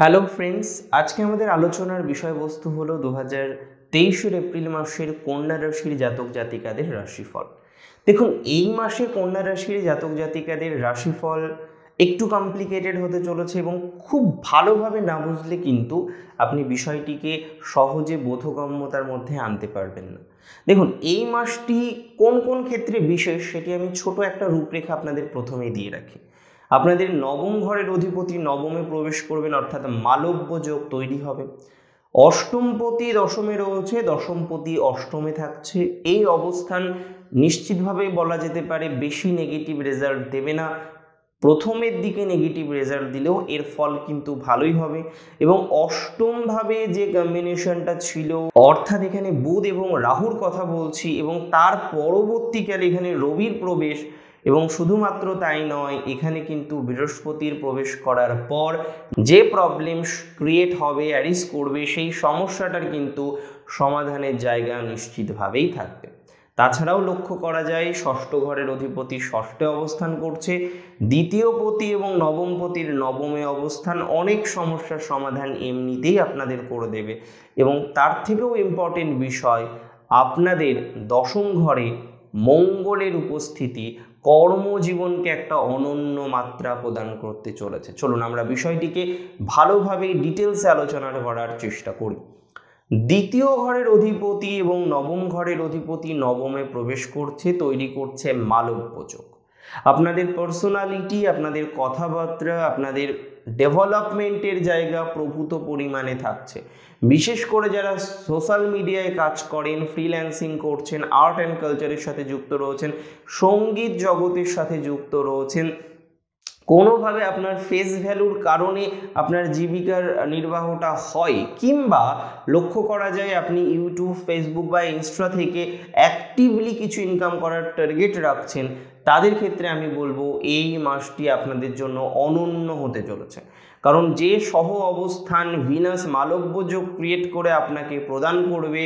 Hello friends, आज के हमारे आलोचनार विषय वस्तु हलो 2023 एप्रिल मासेर कन्या राशिर जातक जातिकादेर राशिफल। देखुन एई मासे कन्या राशिर जातक जातिकादेर राशिफल एकटू कम्प्लिकेटेड होते चलेछे एबं खूब भालोभावे ना बुझले किन्तु आपनि विषयटिके सहजे बोधगम्यतार मध्य आनते पारबेन ना। देखुन एई मासटी कोन कोन क्षेत्रे विशेष सेटी आमि छोटो एकटा रूपरेखा आपनादेर प्रथमेई दिये राखि। আপনাদের নবম ঘরের অধিপতি নবমে প্রবেশ করবেন, অর্থাৎ মালব্য যোগ তৈরি হবে। অষ্টমপতি দশমে রয়েছে, দশমপতি অষ্টমে থাকছে। এই অবস্থান নিশ্চিতভাবেই বলা যেতে পারে বেশি নেগেটিভ রেজাল্ট দেবে না। প্রথমের দিকে নেগেটিভ রেজাল্ট দিলেও এর ফল কিন্তু ভালোই হবে। এবং অষ্টমভাবে যে কম্বিনেশনটা ছিল, অর্থাৎ এখানে বুধ এবং রাহুর কথা বলছি এবং তার পরবর্তীকালে এখানে রবির প্রবেশ এবং শুধুমাত্র তাই নয়, এখানে কিন্তু বৃহস্পতির প্রবেশ করার পর যে প্রবলেম ক্রিয়েট হবে অ্যারিস করবে সেই সমস্যাটার কিন্তু সমাধানের জায়গা নিশ্চিতভাবেই থাকবে। তাছাড়াও লক্ষ্য করা যায় ষষ্ঠ ঘরের অধিপতি ষষ্ঠে অবস্থান করছে, দ্বিতীয় পতি এবং নবম পতির নবমে অবস্থান অনেক সমস্যার সমাধান এমনিতেই আপনাদের করে দেবে। এবং তার থেকেও ইম্পর্টেন্ট বিষয় আপনাদের দশম ঘরে মঙ্গলের উপস্থিতি কর্মজীবনকে একটা অনন্য মাত্রা প্রদান করতে চলেছে। চলুন আমরা বিষয়টিকে ভালোভাবে ডিটেলসে আলোচনা করার চেষ্টা করি। দ্বিতীয় ঘরের অধিপতি এবং নবম ঘরের অধিপতি নবমে প্রবেশ করছে, তৈরি করছে মালব্য যোগ। আপনাদের পার্সোনালিটি, আপনাদের কথাবার্তা, আপনাদের ডেভেলপমেন্টের জায়গা প্রভূত পরিমাণে থাকছে। বিশেষ করে যারা সোশ্যাল মিডিয়ায় কাজ করেন, ফ্রিল্যান্সিং করছেন, আর্ট অ্যান্ড কালচারের সাথে যুক্ত রয়েছেন, সঙ্গীত জগতের সাথে যুক্ত রয়েছেন, কোনোভাবে আপনার ফেস ভ্যালুর কারণে আপনার জীবিকার নির্বাহটা হয়, কিংবা লক্ষ্য করা যায় আপনি ইউটিউব, ফেসবুক বা ইনস্টা থেকে অ্যাক্টিভলি কিছু ইনকাম করার টার্গেট রাখছেন, তাদের ক্ষেত্রে আমি বলবো এই মাসটি আপনাদের জন্য অনন্য হতে চলেছে। কারণ যে সহ অবস্থান ভিনাস মালব্য যোগ ক্রিয়েট করে আপনাকে প্রদান করবে,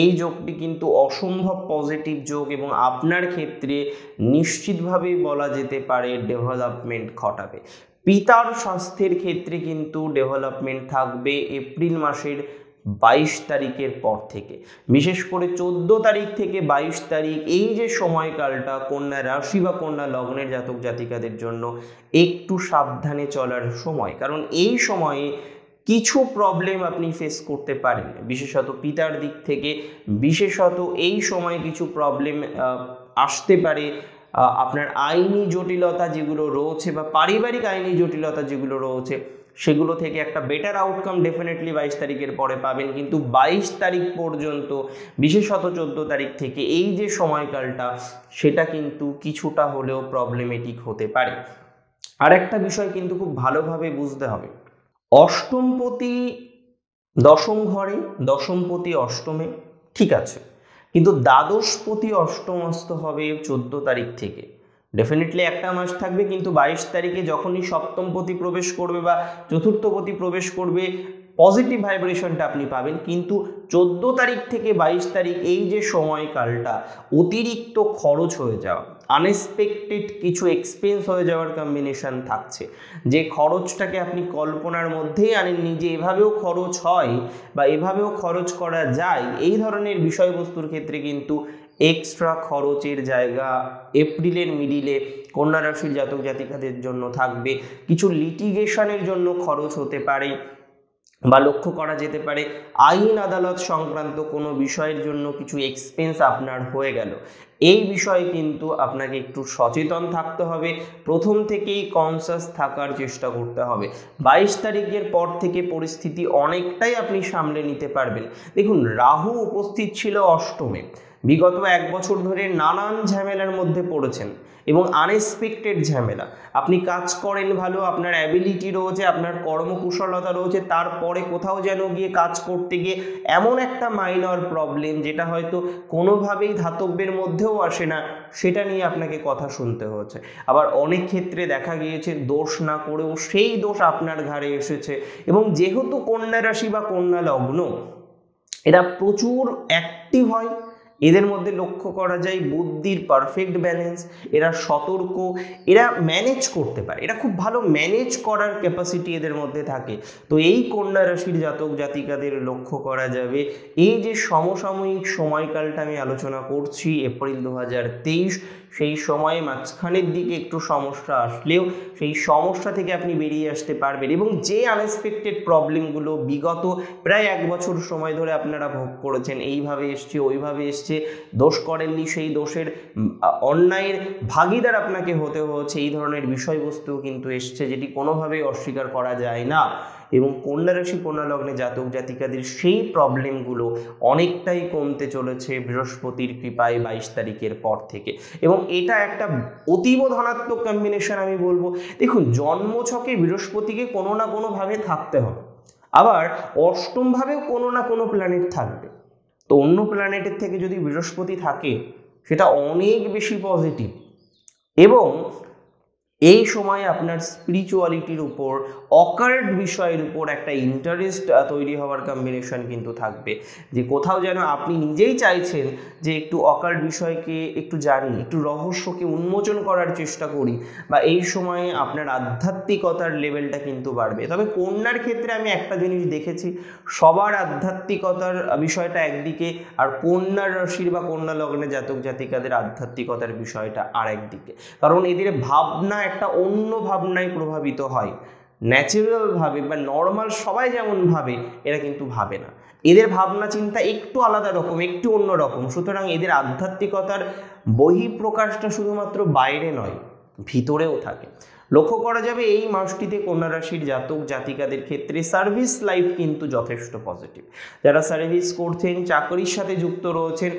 এই যোগটি কিন্তু অসম্ভব পজিটিভ যোগ এবং আপনার ক্ষেত্রে নিশ্চিতভাবেই বলা যেতে পারে ডেভেলপমেন্ট ঘটাবে। পিতার স্বাস্থ্যের ক্ষেত্রে কিন্তু ডেভেলপমেন্ট থাকবে এপ্রিল মাসের 22 তারিখের পর থেকে। বিশেষ করে 14 তারিখ থেকে 22 তারিখ এই যে সময়কালটা কন্যা রাশি বা কন্যা লগ্নের জাতক জাতিকাদের জন্য একটু সাবধানে চলার সময়। কারণ এই সময়ে কিছু প্রবলেম আপনি ফেস করতে পারেন, বিশেষত পিতার দিক থেকে। বিশেষত এই সময়ে কিছু প্রবলেম আসতে পারে। আপনার আইনি জটিলতা যেগুলো রয়েছে বা পারিবারিক আইনি জটিলতা যেগুলো রয়েছে সেগুলো থেকে একটা বেটার আউটকাম ডেফিনেটলি 22 তারিখের পরে পাবেন। কিন্তু 22 তারিখ পর্যন্ত, বিশেষত 14 তারিখ থেকে এই যে সময়কালটা, সেটা কিন্তু কিছুটা হলেও প্রবলেমেটিক হতে পারে। আর একটা বিষয় কিন্তু খুব ভালোভাবে বুঝতে হবে, অষ্টমপতি দশম ঘরে, দশমপতি অষ্টমে ঠিক আছে, কিন্তু দ্বাদশপতি অষ্টমস্থ হবে 14 তারিখ থেকে। ডেফিনেটলি একটা মাস থাকবে, কিন্তু 22 তারিখে যখনই সপ্তমপতি প্রবেশ করবে বা চতুর্থপতি প্রবেশ করবে পজিটিভ ভাইব্রেশনটা আপনি পাবেন। কিন্তু 14 তারিখ থেকে 22 তারিখ এই যে সময়কালটা অতিরিক্ত খরচ হয়ে যাওয়া, আনএক্সপেক্টেড কিছু এক্সপেন্স হয়ে যাওয়ার কম্বিনেশন থাকছে। যে খরচটাকে আপনি কল্পনার মধ্যেই আনেননি যে এভাবেও খরচ হয় বা এভাবেও খরচ করা যায়, এই ধরনের বিষয়বস্তুর ক্ষেত্রে কিন্তু এক্সট্রা খরচের জায়গা এপ্রিলের মিডিলে কন্যা রাশির জাতক জাতিকাদের জন্য থাকবে। কিছু লিটিগেশনের জন্য খরচ হতে পারে বা লক্ষ্য করা যেতে পারে আইন আদালত সংক্রান্ত কোনো বিষয়ের জন্য কিছু এক্সপেন্স আপনার হয়ে গেল। এই বিষয়ে কিন্তু আপনাকে একটু সচেতন থাকতে হবে, প্রথম থেকেই কনসাস থাকার চেষ্টা করতে হবে। 22 তারিখের পর থেকে পরিস্থিতি অনেকটাই আপনি সামলে নিতে পারবেন। দেখুন রাহু উপস্থিত ছিল অষ্টমে, বিগত এক বছর ধরে নানান ঝামেলার মধ্যে পড়েছেন এবং আনএক্সপেক্টেড ঝামেলা। আপনি কাজ করেন ভালো, আপনার অ্যাবিলিটি রয়েছে, আপনার কর্মকুশলতা রয়েছে, তারপরে কোথাও যেন গিয়ে কাজ করতে গিয়ে এমন একটা মাইনর প্রবলেম যেটা হয়তো কোনোভাবেই ধাতব্যের মধ্যেও আসে না, সেটা নিয়ে আপনাকে কথা শুনতে হচ্ছে। আবার অনেক ক্ষেত্রে দেখা গিয়েছে দোষ না করেও সেই দোষ আপনার ঘাড়ে এসেছে। এবং যেহেতু কন্যা রাশি বা কন্যা লগ্ন, এরা প্রচুর অ্যাক্টিভ হয় এদের মধ্যে লক্ষ্য করা যায় বুদ্ধির পারফেক্ট ব্যালেন্স, এরা সতর্ক, এরা ম্যানেজ করতে পারে, এরা খুব ভালো ম্যানেজ করার ক্যাপাসিটি এদের মধ্যে থাকে। তো এই কন্যা রাশির জাতক জাতিকাদের লক্ষ্য করা যাবে এই যে সমসাময়িক সময়কালটা আমি আলোচনা করছি এপ্রিল 2023, সেই সময়ে মাঝখানের দিকে একটু সমস্যা আসলেও সেই সমস্যা থেকে আপনি বেরিয়ে আসতে পারবেন এবং যে আনএক্সপেক্টেড প্রবলেমগুলো বিগত প্রায় এক বছর সময় ধরে আপনারা ভোগ করেছেন, এইভাবে এসছে ওইভাবে এসছে, দোষ করেননি, সেই দোষের অন্যায়ের ভাগিদার আপনাকে হতে হচ্ছে, এই ধরনের বিষয়বস্তু কিন্তু এসছে যেটি কোনোভাবেই অস্বীকার করা যায় না। এবং কন্যা রাশি কন্যা লগ্নে জাতক জাতিকাদের সেই প্রবলেমগুলো অনেকটাই কমতে চলেছে বৃহস্পতির কৃপায় 22 তারিখের পর থেকে, এবং এটা একটা অতীব ধনাত্মক কম্বিনেশন আমি বলবো। দেখুন, জন্মছকে বৃহস্পতিকে কোনো না কোনোভাবে থাকতে হবে, আবার অষ্টমভাবেও কোনো না কোনো প্ল্যানেট থাকবে। তো অন্য প্ল্যানেটের থেকে যদি বৃহস্পতি থাকে সেটা অনেক বেশি পজিটিভ, এবং এই সময়ে আপনার স্পিরিচুয়ালিটির উপর, অকার্ড বিষয়ের উপর একটা ইন্টারেস্ট তৈরি হওয়ার কম্বিনেশন কিন্তু থাকবে, যে কোথাও যেন আপনি নিজেই চাইছেন যে একটু অকার্ড বিষয়কে একটু জানি, একটু রহস্যকে উন্মোচন করার চেষ্টা করি, বা এই সময়ে আপনার আধ্যাত্মিকতার লেভেলটা কিন্তু বাড়বে। তবে কন্যার ক্ষেত্রে আমি একটা জিনিস দেখেছি, সবার আধ্যাত্মিকতার বিষয়টা একদিকে, আর কন্যার রাশির বা কন্যা লগ্নে জাতক জাতিকাদের আধ্যাত্মিকতার বিষয়টা আরেকদিকে, কারণ এদের ভাবনা একটা অন্য ভাবনায় প্রভাবিত হয়। ন্যাচারাল ভাবে বা নর্মাল সবাই যেমন ভাবে এরা কিন্তু ভাবে না, এদের ভাবনা চিন্তা একটু আলাদা রকম, একটু অন্য রকম। সুতরাং এদের আধ্যাত্মিকতার বহিঃপ্রকাশটা শুধুমাত্র বাইরে নয়, ভিতরেও থাকে। লক্ষ্য করা যাবে এই মাসটিতে কন্যা রাশির জাতক জাতিকাদের ক্ষেত্রে সার্ভিস লাইফ কিন্তু যথেষ্ট পজিটিভ। যারা সার্ভিস করছেন, চাকরির সাথে যুক্ত রয়েছেন,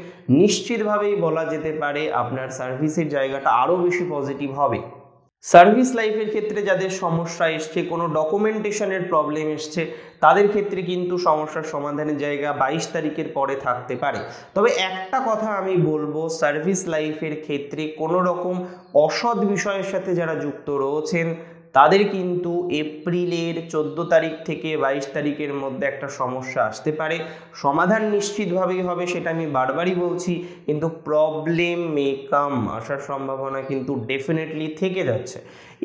নিশ্চিতভাবেই বলা যেতে পারে আপনার সার্ভিসের জায়গাটা আরও বেশি পজিটিভ হবে। সার্ভিস লাইফের ক্ষেত্রে যাদের সমস্যা এসছে, কোনো ডকুমেন্টেশনের প্রবলেম এসছে, তাদের ক্ষেত্রে কিন্তু সমস্যার সমাধানের জায়গা 22 তারিখের পরে থাকতে পারে। তবে একটা কথা আমি বলবো, সার্ভিস লাইফের ক্ষেত্রে কোনো রকম অসৎ বিষয়ের সাথে যারা যুক্ত রয়েছেন তাদের কিন্তু এপ্রিলের 14 তারিখ থেকে 22 তারিখের মধ্যে একটা সমস্যা আসতে পারে। সমাধান নিশ্চিতভাবেই হবে, সেটা আমি বারবারই বলছি, কিন্তু প্রবলেম মেকাম আসার সম্ভাবনা কিন্তু ডেফিনেটলি থেকে যাচ্ছে।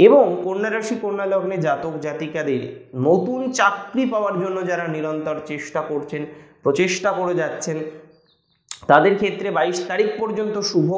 এবং কন্যা রাশি কন্যা লগ্নে জাতক জাতিকাদের নতুন চাকরি পাওয়ার জন্য যারা নিরন্তর চেষ্টা করছেন, প্রচেষ্টা করে যাচ্ছেন, তাদের ক্ষেত্রে 22 তারিখ পর্যন্ত শুভ।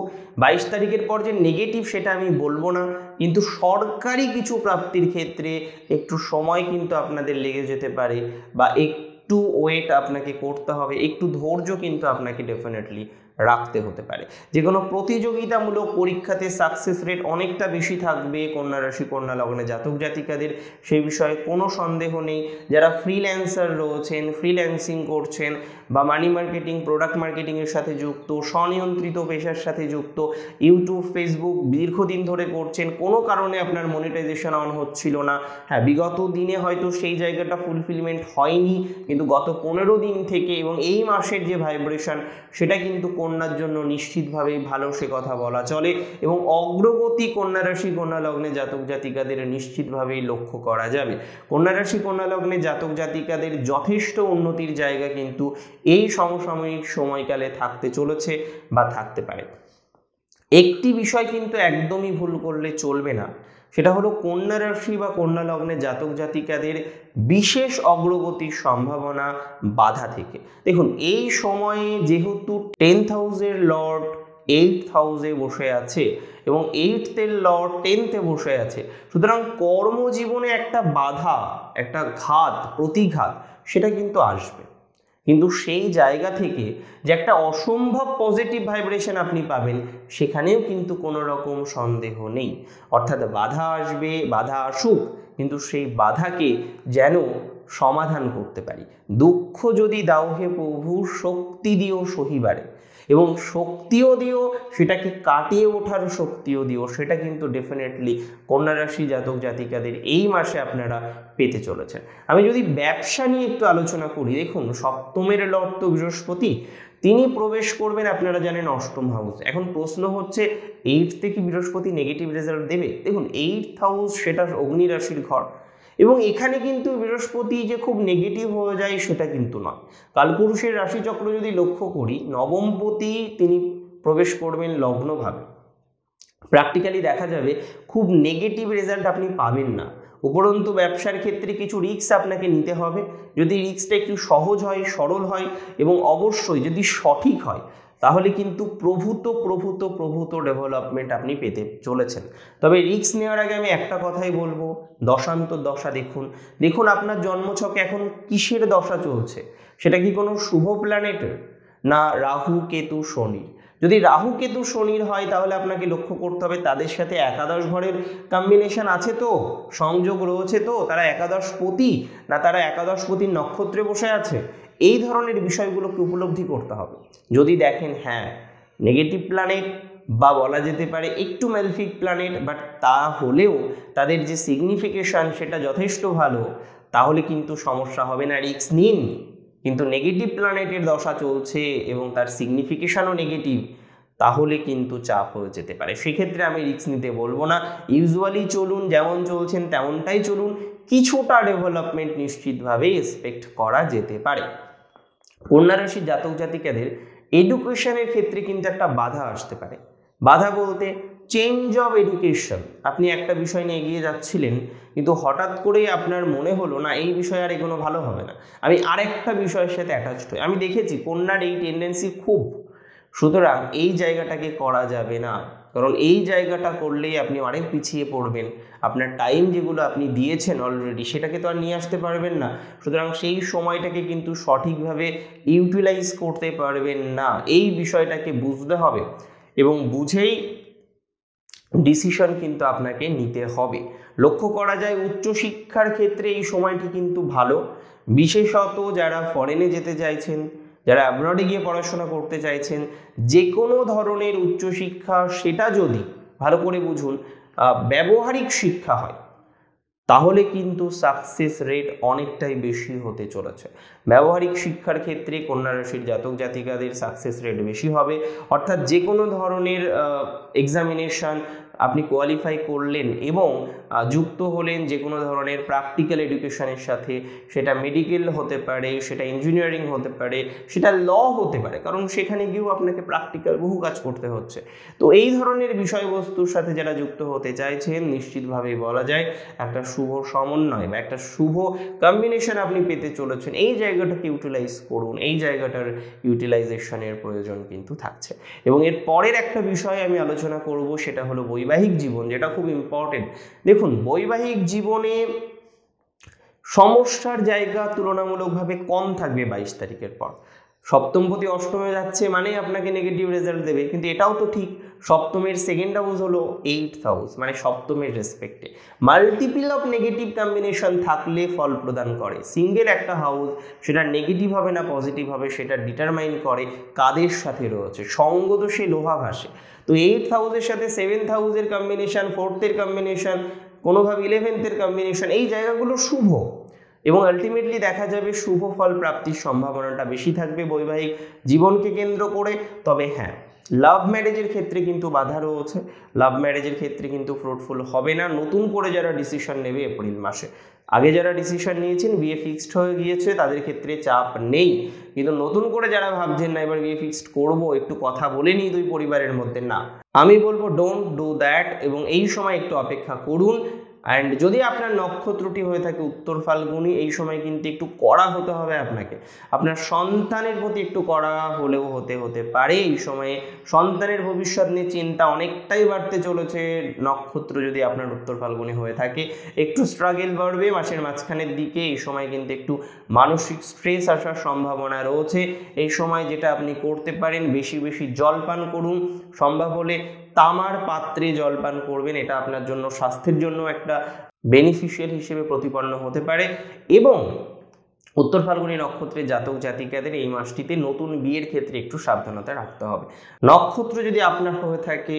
22 তারিখের পর যে নেগেটিভ সেটা আমি বলবো না, কিন্তু সরকারি কিছু প্রাপ্তির ক্ষেত্রে একটু সময় কিন্তু আপনাদের লেগে যেতে পারে, বা একটু ওয়েট আপনাকে করতে হবে, একটু ধৈর্য কিন্তু আপনাকে ডেফিনেটলি রাখতে হতে পারে। যে কোনো প্রতিযোগিতামূলক পরীক্ষাতে সাকসেস রেট অনেকটা বেশি থাকবে কন্যা রাশি কন্যা লগ্নে জাতক জাতিকাদের, সেই বিষয়ে কোনো সন্দেহ নেই। যারা ফ্রিল্যান্সার রয়েছেন, ফ্রিল্যান্সিং করছেন, বা মানি মার্কেটিং, প্রোডাক্ট মার্কেটিংয়ের সাথে যুক্ত, স্বনিয়ন্ত্রিত পেশার সাথে যুক্ত, ইউটিউব, ফেসবুক দীর্ঘদিন ধরে করছেন, কোনো কারণে আপনার মনিটাইজেশন অন হচ্ছিল না, হ্যাঁ বিগত দিনে হয়তো সেই জায়গাটা ফুলফিলমেন্ট হয়নি, কিন্তু গত 15 দিন থেকে এবং এই মাসের যে ভাইব্রেশন সেটা কিন্তু কন্যার জন্য নিশ্চিতভাবেই ভালো, সে কথা বলা চলে। এবং অগ্রগতি কন্যা রাশি কন্যা লগ্নে জাতক জাতিকাদের নিশ্চিতভাবেই লক্ষ্য করা যাবে। কন্যা রাশি কন্যা লগ্নে জাতক জাতিকাদের যথেষ্ট উন্নতির জায়গা কিন্তু এই সমসাময়িক সময়কালে থাকতে চলেছে বা থাকতে পারে। একটি বিষয় কিন্তু একদমই ভুল করলে চলবে না, সেটা হলো কন্যা রাশি বা কন্যা লগ্নে জাতক জাতিকাদের বিশেষ অগ্রগতির সম্ভাবনা বাধা থেকে। দেখুন, এই সময়ে যেহেতু 10th হাউসের লর্ড 8th হাউসে বসে আছে এবং 8th এর লর্ড 10th এ বসে আছে, সুতরাং কর্মজীবনে একটা বাধা, একটা ঘাত, প্রতিঘাত সেটা কিন্তু আসবে, কিন্তু সেই জায়গা থেকে যে একটা অসম্ভব পজিটিভ ভাইব্রেশন আপনি পাবেন সেখানেও কিন্তু কোনো রকম সন্দেহ নেই। অর্থাৎ বাধা আসবে, বাধা আসুক, কিন্তু সেই বাধাকে যেন সমাধান করতে পারি। দুঃখ যদি দাও হে প্রভু, শক্তি দিও সহিবারে, এবং শক্তিও দিও, সেটাকে কাটিয়ে ওঠার শক্তিও দিও, সেটা কিন্তু ডেফিনেটলি কন্যা রাশি জাতক জাতিকাদের এই মাসে আপনারা পেতে চলেছেন। আমি যদি ব্যবসা নিয়ে একটু আলোচনা করি, দেখুন 7th লর্ড তো বৃহস্পতি, তিনি প্রবেশ করবেন আপনারা জানেন 8th হাউস। এখন প্রশ্ন হচ্ছে 8th থেকে বৃহস্পতি নেগেটিভ রেজাল্ট দেবে? দেখুন 8th হাউস সেটা অগ্নি রাশির ঘর, एवं एखाने किन्तु बृहस्पति जे खूब नेगेटिव हो जाए सेटा किन्तु ना। कालपुरुषेर राशिचक्र यदि लक्ष्य करी नवमपति तिनि प्रवेश करबेन लग्नभावे, प्रैक्टिकली देखा जाबे खूब नेगेटिव रेजल्ट आपनि पाबेन ना। उपरंतु व्यवसार क्षेत्र किछु रिस्क आपनाके निते होबे, यदि रिस्कटा एकटु सहज हय, सरल हय एवं अवश्यई यदि सठिक हय ताहले किन्तु प्रभूत प्रभूत प्रभूत डेवलपमेंट आपनी पेते चलेছেন। तबे रिस्क नेওয়ার आगे आमी एकटा कथाई बोलबो, दशान्त दशा देखुन। देखुन आपनार जन्मछके एखन किसेर दशा चलছে, सेटा कि कोनो शुभ प्लैनेट ना राहु केतु शनि। যদি রাহু কেতু শনির হয় তাহলে আপনাকে লক্ষ্য করতে হবে তাদের সাথে একাদশ ঘরের কম্বিনেশন আছে তো, সংযোগ রয়েছে তো, তারা একাদশপতি না তারা একাদশপতির নক্ষত্রে বসে আছে, এই ধরনের বিষয়গুলোকে উপলব্ধি করতে হবে। যদি দেখেন হ্যাঁ নেগেটিভ প্ল্যানেট বা বলা যেতে পারে একটু ম্যালফিক প্ল্যানেট, বাট তা হলেও তাদের যে সিগনিফিকেশন সেটা যথেষ্ট ভালো, তাহলে কিন্তু সমস্যা হবে না, রিস্ক নিন। किन्तु नेगेटिव प्लैनेटर दशा चलছে এবং তার সিগনিফিকেশনও নেগেটিভ, তাহলে কিন্তু চাপ হয়ে যেতে পারে। সেই ক্ষেত্রে আমি রিস্ক নিতে বলবো না, ইউজুয়ালি চলুন যেমন চলছেন তেমনটাই চলুন, কিছুটা ডেভেলপমেন্ট নিশ্চিতভাবে এক্সপেক্ট করা যেতে পারে। কন্যা রাশির জাতক জাতিকাদের এডুকেশনের ক্ষেত্রে কিন্তু একটা বাধা আসতে পারে। বাধা বলতে চেঞ্জ অফ এডুকেশন, আপনি একটা বিষয় নিয়ে এগিয়ে যাচ্ছিলেন কিন্তু হঠাৎ করে আপনার মনে হলো না এই বিষয় আর এগোনো ভালো হবে না, আমি আরেকটা বিষয়ের সাথে অ্যাটাচড হই। আমি দেখেছি কন্যার এই টেন্ডেন্সি খুব, সুতরাং এই জায়গাটাকে করা যাবে না, কারণ এই জায়গাটা করলেই আপনি অনেক পিছিয়ে পড়বেন। আপনার টাইম যেগুলো আপনি দিয়েছেন অলরেডি সেটাকে তো আর নিয়ে আসতে পারবেন না, সুতরাং সেই সময়টাকে কিন্তু সঠিকভাবে ইউটিলাইজ করতে পারবেন না। এই বিষয়টাকে বুঝতে হবে এবং বুঝেই ডিসিশন কিন্তু আপনাকে নিতে হবে। লক্ষ্য করা যায় উচ্চশিক্ষার ক্ষেত্রে এই সময়টি কিন্তু ভালো, বিশেষত যারা ফরেনে যেতে চাইছেন, যারা অ্যাব্রডে গিয়ে পড়াশোনা করতে চাইছেন, যে কোনো ধরনের উচ্চশিক্ষা সেটা যদি ভালো করে বুঝুন ব্যবহারিক শিক্ষা হয় তাহলে কিন্তু সাকসেস রেট অনেকটাই বেশি হতে চলেছে। ব্যবহারিক শিক্ষার ক্ষেত্রে কন্যা রাশির জাতক জাতিকাদের সাকসেস রেট বেশি হবে, অর্থাৎ যে কোনো ধরনের এক্সামিনেশন আপনি কোয়ালিফাই করলেন এবং যুক্ত হলেন যে কোনো ধরনের প্র্যাকটিক্যাল এডুকেশনের সাথে, সেটা মেডিকেল হতে পারে, সেটা ইঞ্জিনিয়ারিং হতে পারে, সেটা ল হতে পারে, কারণ সেখানে গিয়েও আপনাকে প্র্যাকটিক্যাল বহু কাজ করতে হচ্ছে। তো এই ধরনের বিষয়বস্তুর সাথে যারা যুক্ত হতে চাইছেন নিশ্চিতভাবে বলা যায় একটা শুভ সমন্বয় বা একটা শুভ কম্বিনেশন আপনি পেতে চলেছেন। এই জায়গাটাকে ইউটিলাইজ করুন, এই জায়গাটার ইউটিলাইজেশনের প্রয়োজন কিন্তু থাকছে। এবং এর পরের একটা বিষয় আমি আলোচনা করব, সেটা হলো বৈবাহিক জীবন, যেটা খুব ইম্পর্টেন্ট। দেখুন বৈবাহিক জীবনে সমস্যার জায়গা তুলনামূলকভাবে কম থাকবে 22 তারিখের পর। সপ্তমপতি অষ্টমে যাচ্ছে মানে আপনাকে নেগেটিভ রেজাল্ট দেবে, কিন্তু এটাও তো ঠিক সপ্তমের সেকেন্ড হাউস হলো 8th হাউস, মানে সপ্তমের রেসপেক্টে মাল্টিপল অফ নেগেটিভ কম্বিনেশন থাকলে ফল প্রদান করে। সিঙ্গেল একটা হাউস সেটা নেগেটিভ হবে না পজিটিভ হবে সেটা ডিটারমাইন করে কাদের সাথে রয়েছে, সঙ্গ তো সে লোহা ভাসে। তো 8th হাউসের সাথে 7th হাউসের কম্বিনেশন, 4th-এর কম্বিনেশন, কোনোভাবে 11th-এর কম্বিনেশন, এই জায়গাগুলো শুভ এবং আলটিমেটলি দেখা যাবে শুভ ফল প্রাপ্তির সম্ভাবনাটা বেশি থাকবে বৈবাহিক জীবনকে কেন্দ্র করে। তবে হ্যাঁ লাভ ম্যারেজের ক্ষেত্রে কিন্তু বাধা রয়েছে, লাভ ম্যারেজের ক্ষেত্রে কিন্তু ফ্রুটফুল হবে না। নতুন করে যারা ডিসিশন নেবে এপ্রিল মাসে, আগে যারা ডিসিশন নিয়েছেন বিয়ে ফিক্সড হয়ে গিয়েছে তাদের ক্ষেত্রে চাপ নেই, কিন্তু নতুন করে যারা ভাবছেন না এবার বিয়ে ফিক্সড করবো একটু কথা বলে নিই দুই পরিবারের মধ্যে, না আমি বলবো ডোন্ট ডু দ্যাট এবং এই সময় একটু অপেক্ষা করুন। অ্যান্ড যদি আপনার নক্ষত্রটি হয়ে থাকে উত্তর ফাল্গুনি, এই সময় কিন্তু একটু কড়া হতে হবে আপনাকে, আপনার সন্তানের প্রতি একটু কড়া হলেও হতে পারে। এই সময়ে সন্তানের ভবিষ্যৎ নিয়ে চিন্তা অনেকটাই বাড়তে চলেছে, নক্ষত্র যদি আপনার উত্তর ফাল্গুনি হয়ে থাকে একটু স্ট্রাগেল বাড়বে মাসের মাঝখানের দিকে। এই সময় কিন্তু একটু মানসিক স্ট্রেস আসার সম্ভাবনা রয়েছে। এই সময় যেটা আপনি করতে পারেন বেশি বেশি জল পান করুন, সম্ভব হলে তামার পাত্রে জল পান করবেন, এটা আপনার জন্য স্বাস্থ্যের জন্য একটা বেনিফিশিয়াল হিসেবে প্রতিপন্ন হতে পারে। এবং উত্তর ফাল্গুনী নক্ষত্রের জাতক জাতিকাদের এই মাসটিতে নতুন বিয়ের ক্ষেত্রে একটু সাবধানতা রাখতে হবে। নক্ষত্র যদি আপনার হয়ে থাকে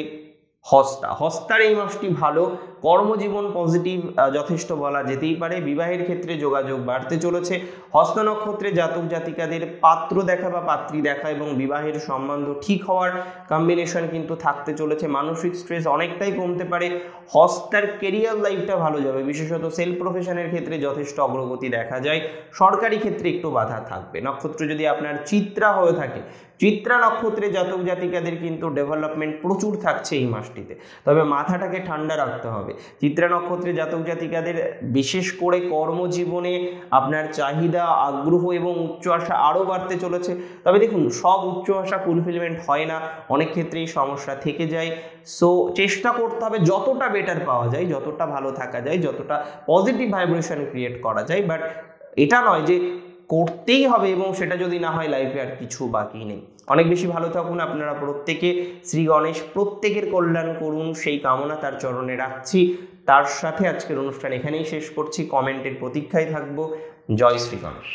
हस्ता हस्तार এই মাসটি ভালো কর্মজীবন পজিটিভ যথেষ্ট বলা যেতেই পারে বিবাহের ক্ষেত্রে যোগাযোগ বাড়তে চলেছে হস্তা নক্ষত্রে জাতক জাতিকাদের পাত্র দেখা বা পাত্রী দেখা এবং বিবাহের সম্বন্ধ ঠিক হওয়ার কম্বিনেশন কিন্তু থাকতে চলেছে মানসিক স্ট্রেস অনেকটাই কমতে পারে হস্তার ক্যারিয়ার লাইফটা ভালো যাবে বিশেষত সেলফ প্রফেশনের ক্ষেত্রে যথেষ্ট অগ্রগতি দেখা যায় সরকারি ক্ষেত্রে একটু বাধা থাকবে নক্ষত্র যদি আপনার চিত্রা হয়ে থাকে চিত্রা নক্ষত্রে জাতক জাতিকাদের কিন্তু ডেভেলপমেন্ট প্রচুর থাকছে এই মাসটিতে তবে মাথাটাকে ঠান্ডা রাখতে হবে चित्रा नक्षत्रे जातक जातिकादेर विशेष करे कर्मजीवने आपनार चाहिदा आग्रह एवं उच्च आशा आरो बाड़ते चलेछे तबे देखुन सब उच्च आशा फुलफिलमेंट हय ना अनेक क्षेत्रेई समस्या थेके जाय सो चेष्टा करते हबे जतटा बेटार पावा जाय जतटा भालो थाका जाय जतटा पजिटिव वाइब्रेशन क्रिएट करा जाय बाट एटा नय जे करतेई हबे एवं सेटा जदि ना हय लाइफे आर किछु बाकी नेई অনেক বেশি ভালো থাকুন আপনারা প্রত্যেকে শ্রী গণেশ প্রত্যেকের কল্যাণ করুন সেই কামনা তার চরণে রাখছি তার সাথে আজকের অনুষ্ঠান এখানেই শেষ করছি কমেন্টের প্রতীক্ষায় থাকব জয় শ্রী গণেশ।